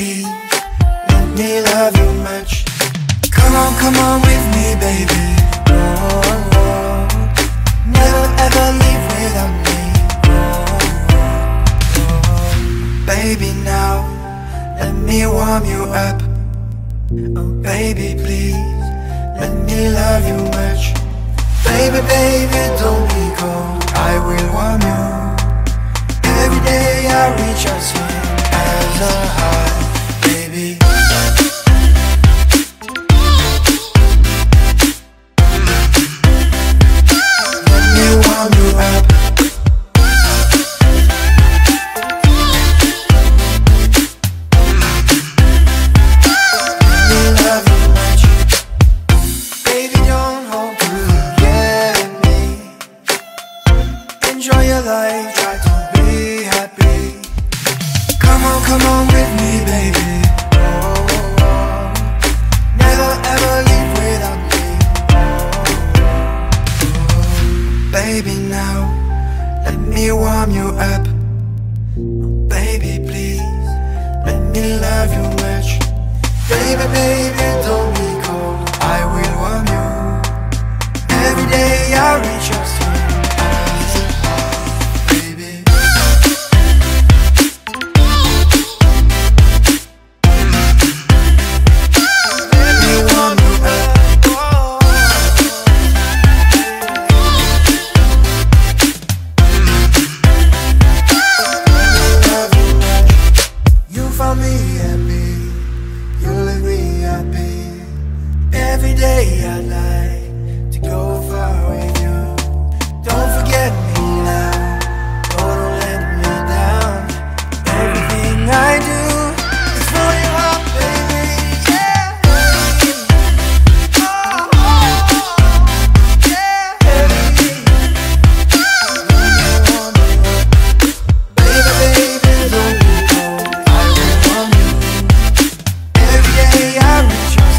me, make me love you much. Come on with me, baby. Oh, oh. Never ever leave without me. Oh, oh. Baby, now let me warm you up. Oh, baby, please let me love you much. Baby, baby, don't be cold. I will warm you. Every day I reach out to you as a heart, baby. Let me warm you up. Let me love you much. Baby, don't hold back. Get me. Enjoy your life. Try to be happy. Come on with me, baby. Oh, oh, oh. Never ever leave without me. Oh, oh, oh. Baby, now let me warm you up. Oh, baby, please let me love you much. Baby, baby, don't be cold. I will warm you. Every day I reach out to you. Every day I'd like to go far with you. Don't forget me now, oh, don't let me down. Everything I do is for your heart, baby, yeah. Oh, oh, yeah, baby. Baby, baby, don't be cold. I will warm you. Every day I reach out.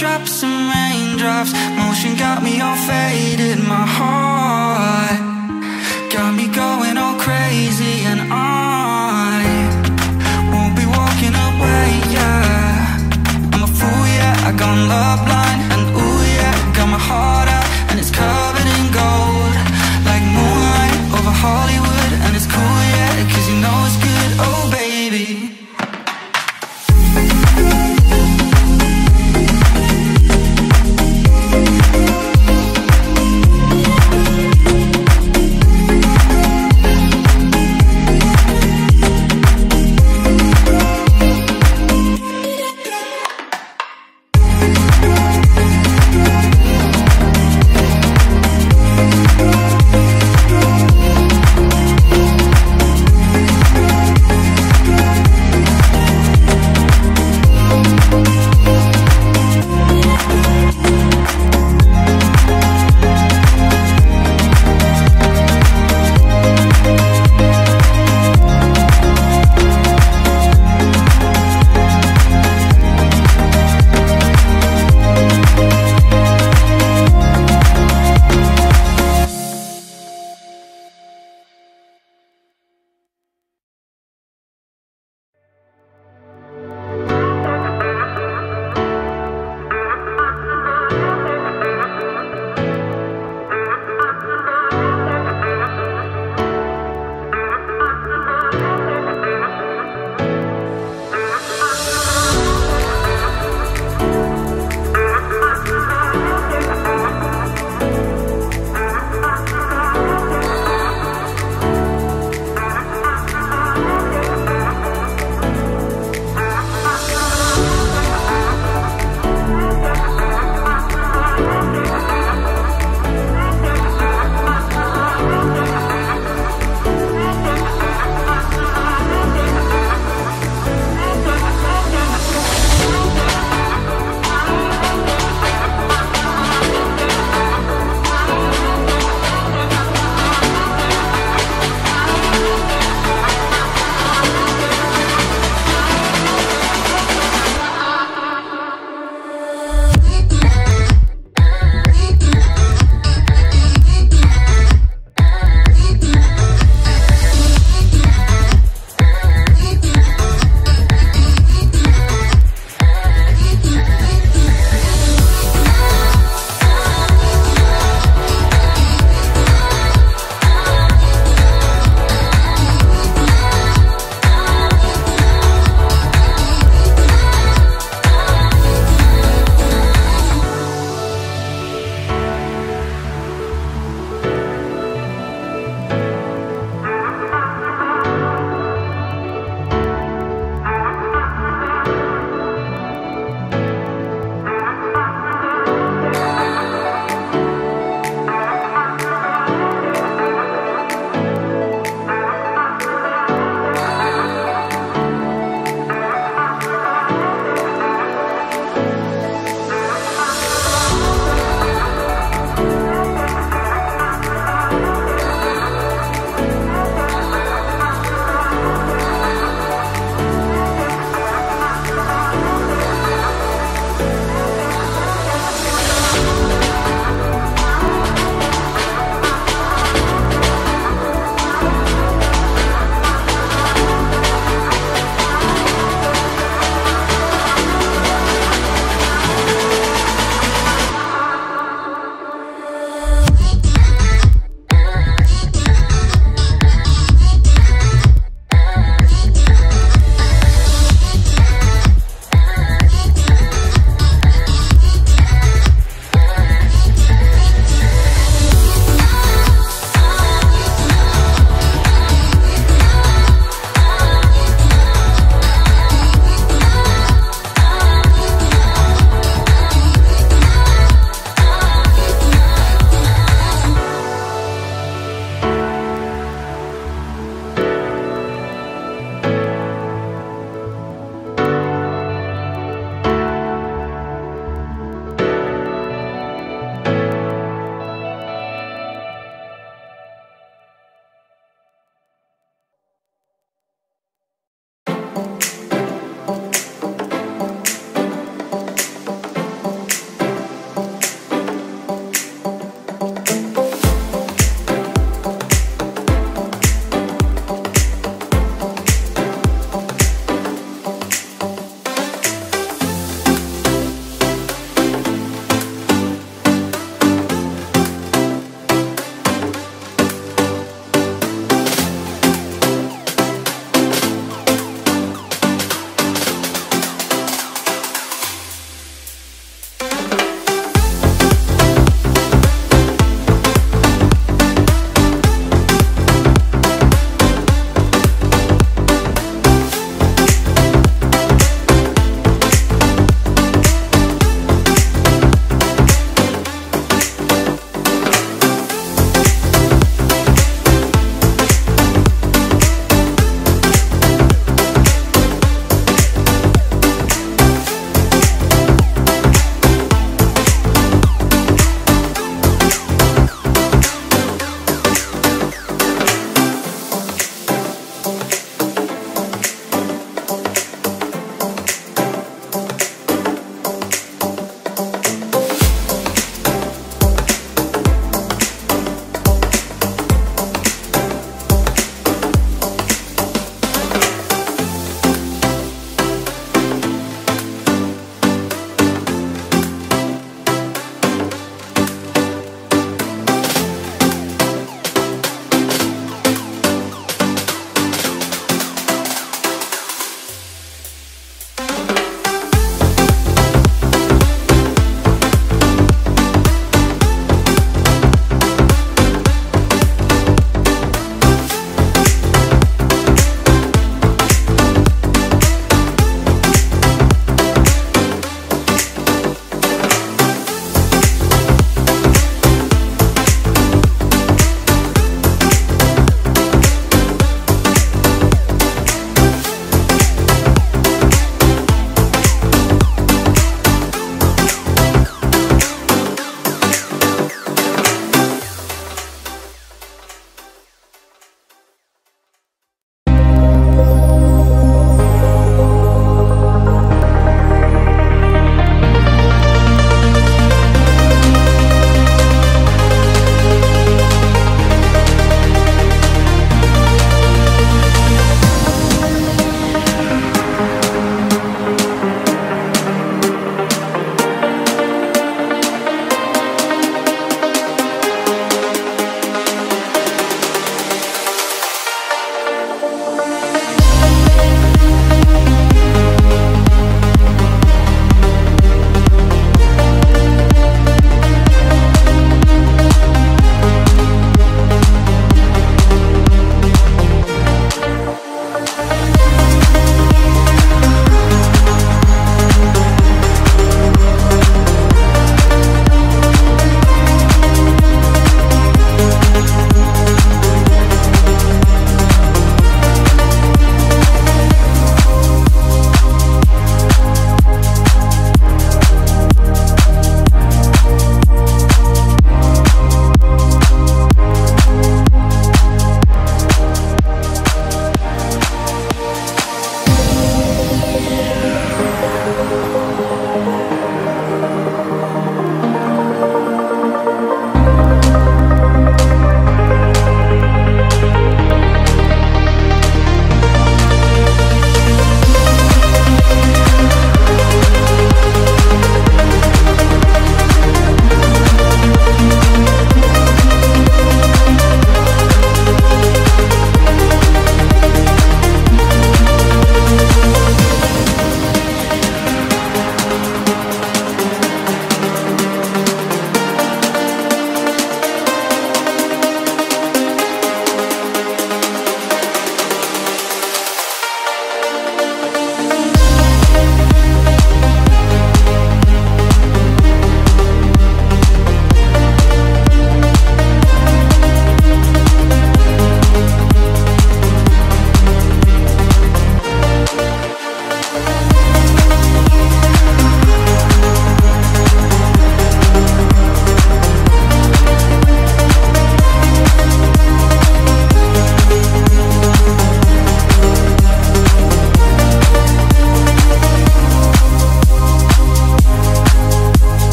drops and raindrops. Motion got me all faded, my heart got me going all crazy, and I won't be walking away, yeah. I'm a fool, yeah, I gone love blind, and ooh yeah, got my heart out, and it's covered in gold, like moonlight over Hollywood. And it's cool, yeah, cause you know it's good, oh baby.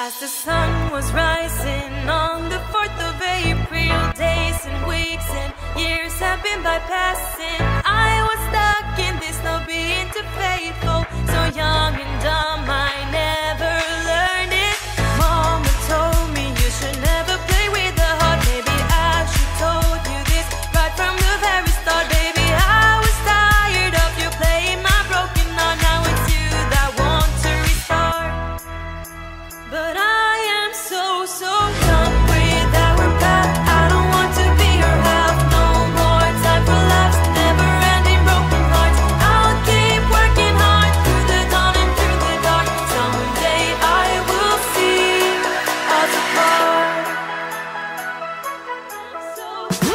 As the sun was rising on the 4th of April, days and weeks and years have been bypassing. I was stuck in this not being too faithful, so young and dumb I never learned it. Mama told me you should never play with the heart. Maybe I should told you this right from the very start. Baby, I was tired of you playing my broken heart. Now it's you that want to restart, but I am so done with our path. I don't want to be your half no more. Time for laughs, never ending broken hearts. I'll keep working hard through the dawn and through the dark. Someday I will see us apart.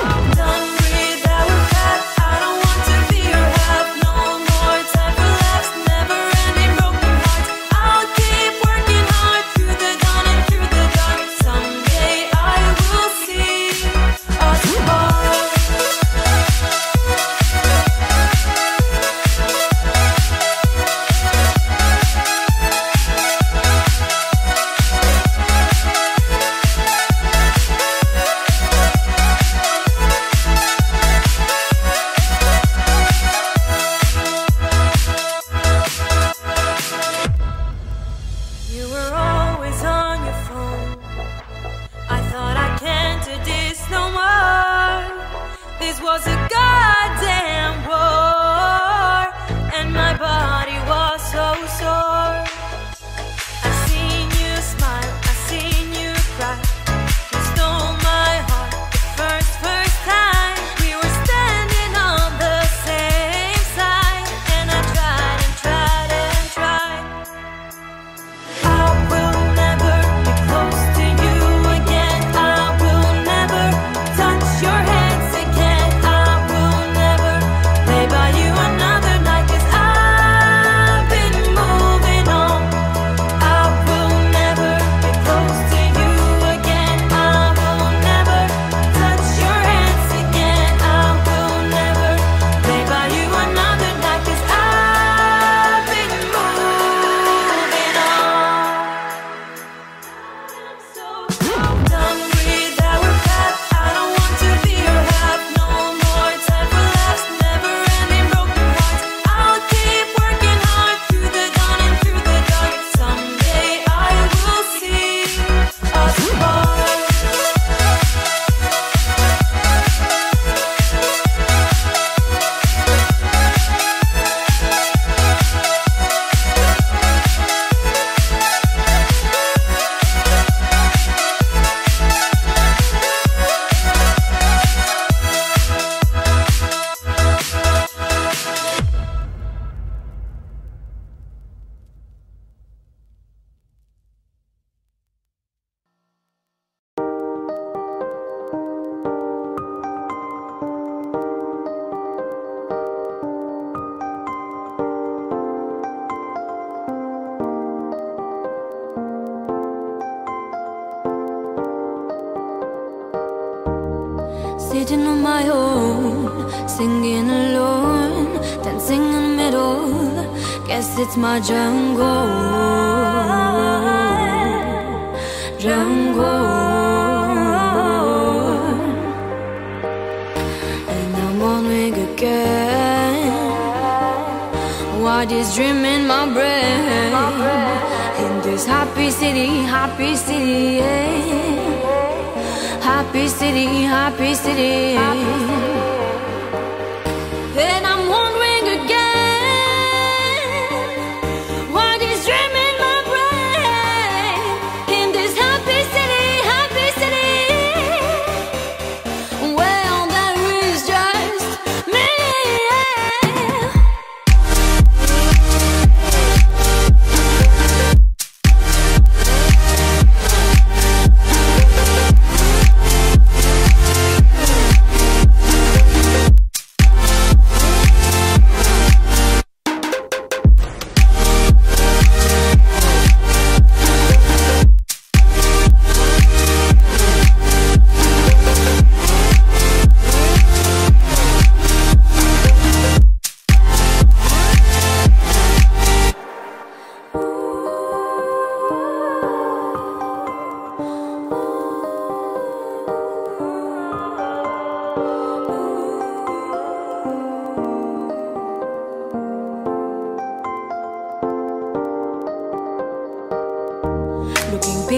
I'm done with our path. I don't want to be your half no more. Time for laughs, never ending broken hearts. I'll keep working hard through the dawn and through the dark. Someday I will see us apart. You were always on your phone. I thought I can't do this no more. This was a goddamn war, and my body was so sore. I seen you smile, I seen you cry. You stole my heart the first time. We were standing on the same side, and I tried and tried and tried. I will never be close to you again. I will never touch your hands again. I will never lay by you another night, 'cause I've been moving on. I will never be close to you again. I will never touch your hands again. I will never lay by you another night, 'cause I've been moving on. I'm done with our path. I don't want to be your half no more. Time for laughs, never ending broken hearts. I'll keep working hard through the dawn and through the dark. Someday I will see us apart. Sitting on my own, singing alone, dancing in the middle, guess it's my jungle, jungle. And I'm wondering again, what is dreaming my brain, in this happy city, yeah. Happy city, happy city, happy city. Then I'm wondering again, what is dreaming my brain, in this happy city, well there is just me.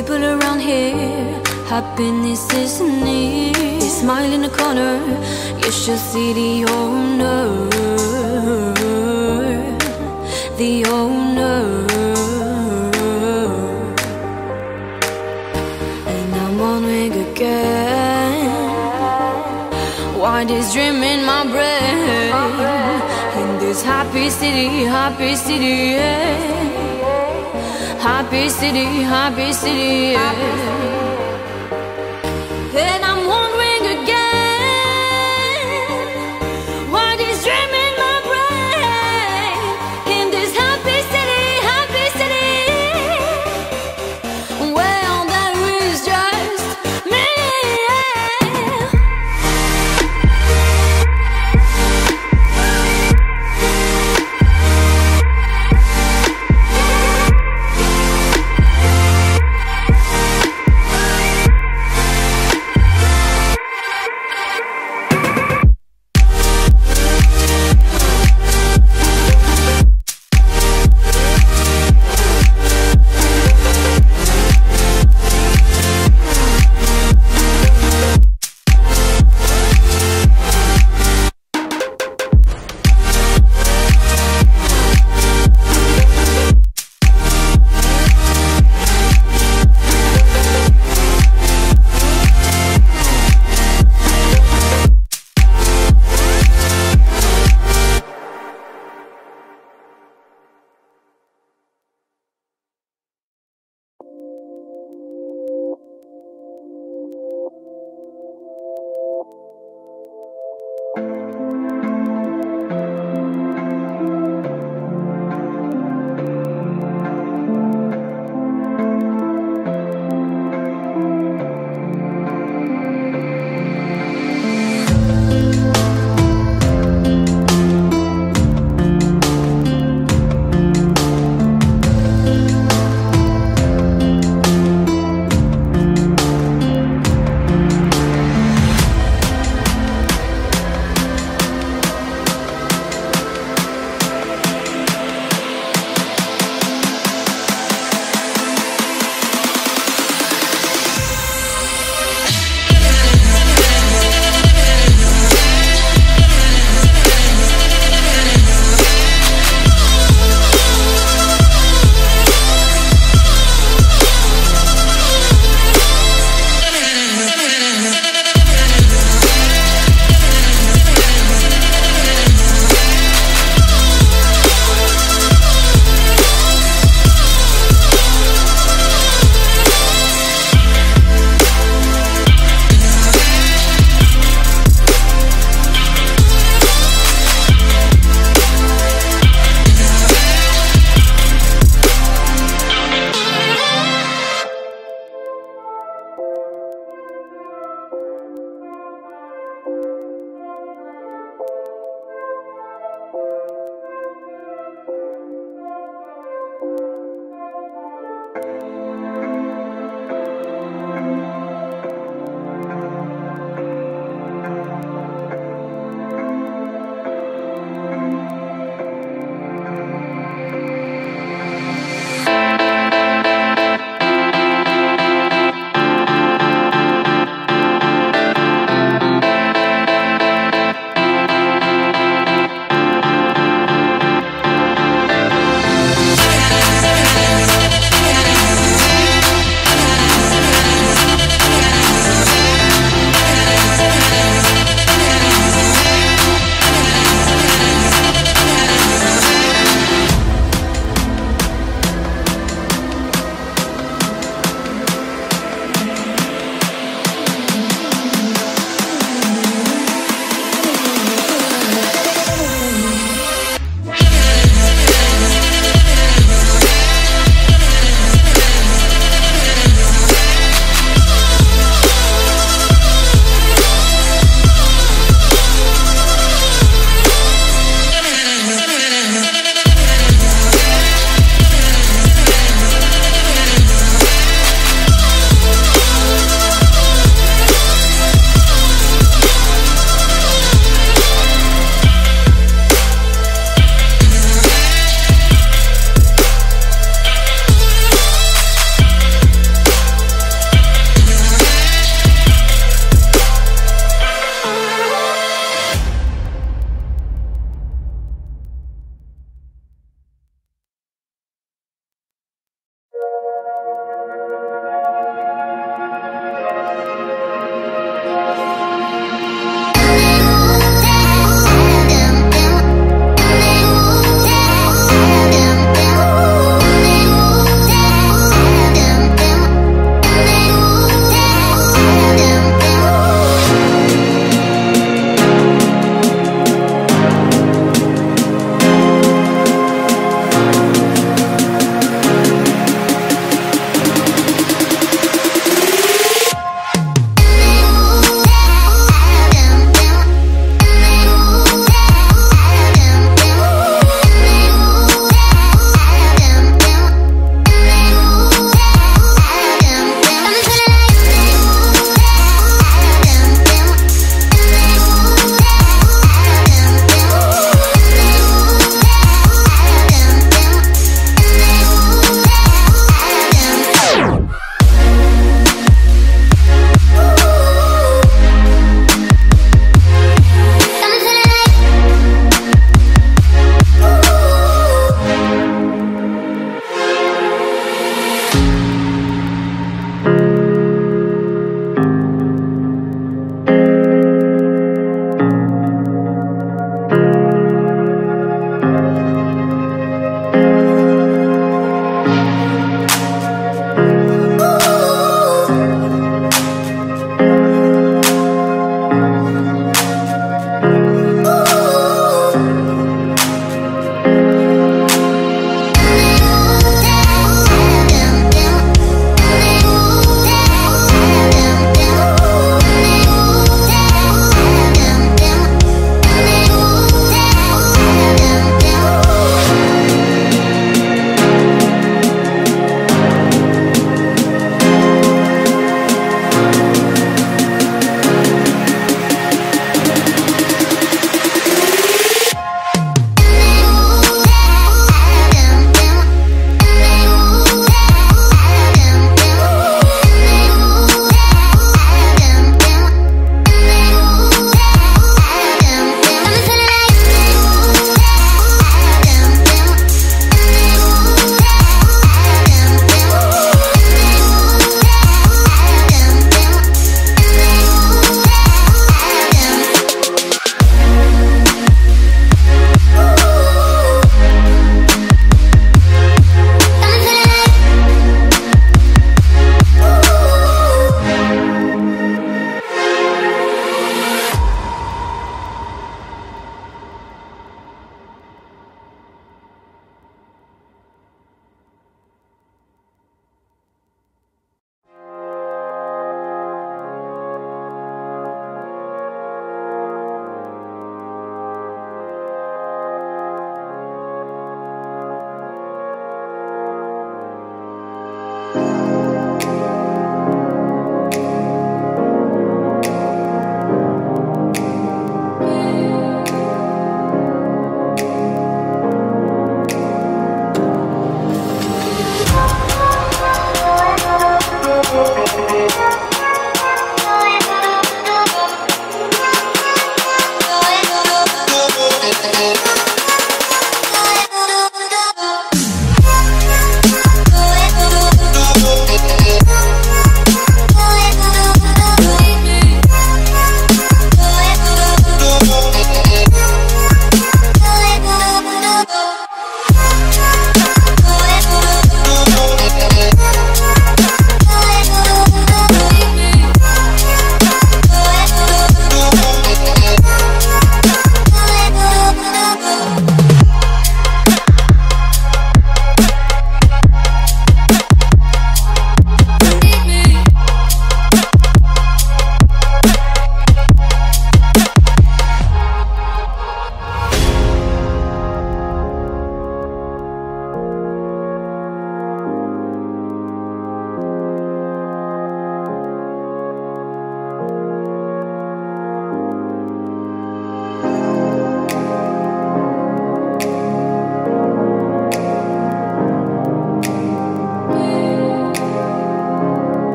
people around here, happiness is near. Smile in the corner, you should see the owner. The owner. And I'm wondering again, why this dream in my brain? In this happy city, yeah. Happy city, yeah.